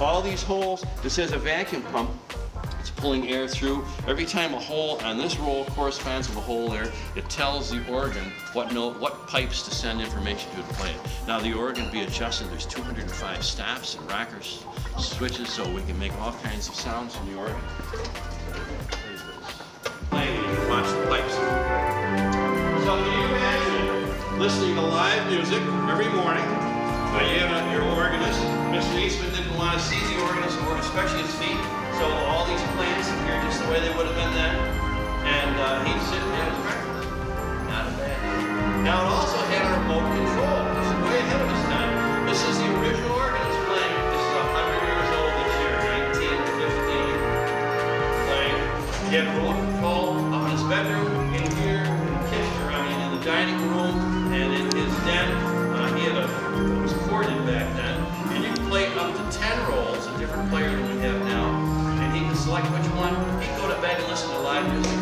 All these holes, this has a vacuum pump, it's pulling air through. Every time a hole on this roll corresponds with a hole there, it tells the organ what pipes to send information to plant. Now the organ will be adjusted, there's 205 stops and rockers, switches, so we can make all kinds of sounds from the organ. Playing and watch the pipes. So can you imagine listening to live music every morning? Now you have your organist. Mr. Eastman didn't want to seize the organist, or especially his feet, so all these plants appear just the way they would have been then. And he'd sit and have his breakfast. Not a bad thing. Now it also had a remote control. It's way ahead of its time. This is the original organist playing. This is 100 years old this year, 1915. Playing. He had remote control up in his bedroom, in here, in the kitchen, in the dining room, and in his den. It was corded back then, and you could play up to 10 rolls, a different player than we have now, and he could select which one. He'd go to bed and listen to live music.